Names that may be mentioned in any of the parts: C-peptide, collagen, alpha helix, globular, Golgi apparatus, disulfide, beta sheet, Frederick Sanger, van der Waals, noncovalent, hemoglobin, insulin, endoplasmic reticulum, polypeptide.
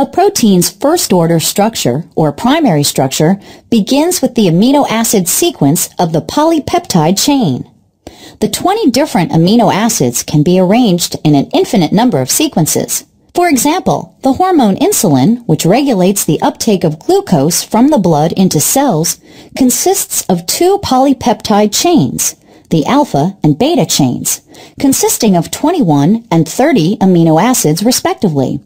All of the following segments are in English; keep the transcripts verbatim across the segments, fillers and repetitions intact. A protein's first-order structure, or primary structure, begins with the amino acid sequence of the polypeptide chain. The twenty different amino acids can be arranged in an infinite number of sequences. For example, the hormone insulin, which regulates the uptake of glucose from the blood into cells, consists of two polypeptide chains, the alpha and beta chains, consisting of twenty-one and thirty amino acids respectively.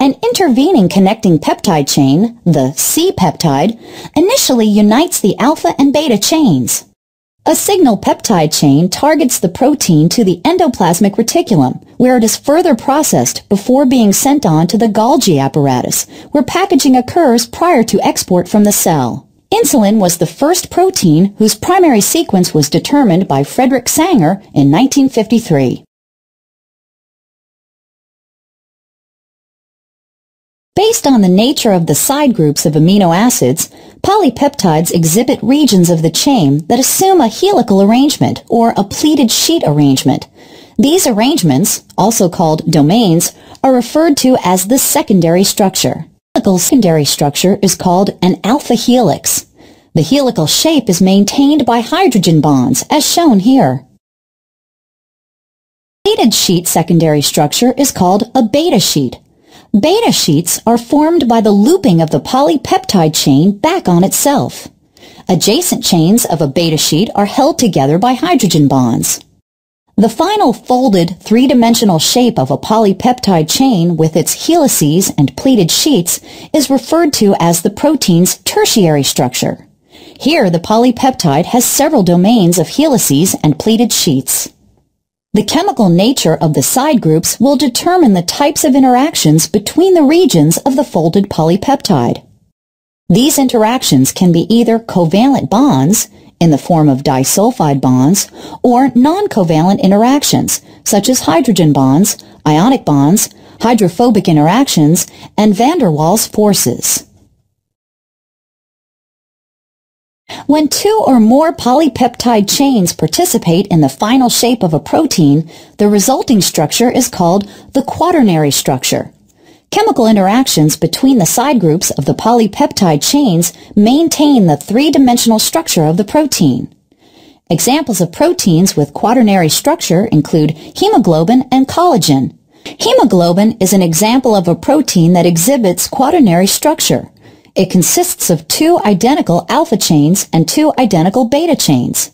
An intervening connecting peptide chain, the C-peptide, initially unites the alpha and beta chains. A signal peptide chain targets the protein to the endoplasmic reticulum, where it is further processed before being sent on to the Golgi apparatus, where packaging occurs prior to export from the cell. Insulin was the first protein whose primary sequence was determined by Frederick Sanger in nineteen fifty-three. Based on the nature of the side groups of amino acids, polypeptides exhibit regions of the chain that assume a helical arrangement or a pleated sheet arrangement. These arrangements, also called domains, are referred to as the secondary structure. The helical secondary structure is called an alpha helix. The helical shape is maintained by hydrogen bonds, as shown here. The pleated sheet secondary structure is called a beta sheet. Beta sheets are formed by the looping of the polypeptide chain back on itself. Adjacent chains of a beta sheet are held together by hydrogen bonds. The final folded three-dimensional shape of a polypeptide chain with its helices and pleated sheets is referred to as the protein's tertiary structure. Here, the polypeptide has several domains of helices and pleated sheets. The chemical nature of the side groups will determine the types of interactions between the regions of the folded polypeptide. These interactions can be either covalent bonds, in the form of disulfide bonds, or non-covalent interactions, such as hydrogen bonds, ionic bonds, hydrophobic interactions, and van der Waals forces. When two or more polypeptide chains participate in the final shape of a protein, the resulting structure is called the quaternary structure. Chemical interactions between the side groups of the polypeptide chains maintain the three-dimensional structure of the protein. Examples of proteins with quaternary structure include hemoglobin and collagen. Hemoglobin is an example of a protein that exhibits quaternary structure. It consists of two identical alpha chains and two identical beta chains.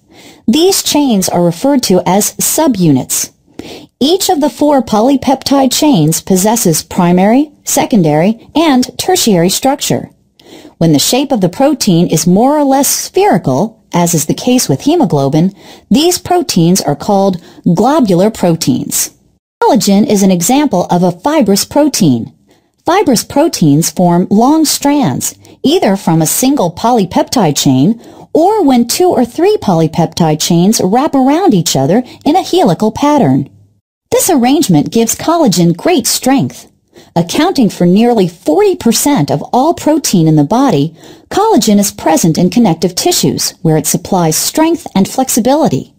These chains are referred to as subunits. Each of the four polypeptide chains possesses primary, secondary, and tertiary structure. When the shape of the protein is more or less spherical, as is the case with hemoglobin, these proteins are called globular proteins. Collagen is an example of a fibrous protein. Fibrous proteins form long strands, either from a single polypeptide chain or when two or three polypeptide chains wrap around each other in a helical pattern. This arrangement gives collagen great strength. Accounting for nearly forty percent of all protein in the body, collagen is present in connective tissues, where it supplies strength and flexibility.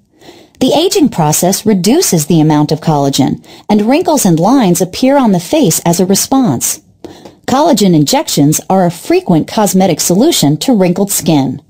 The aging process reduces the amount of collagen, and wrinkles and lines appear on the face as a response. Collagen injections are a frequent cosmetic solution to wrinkled skin.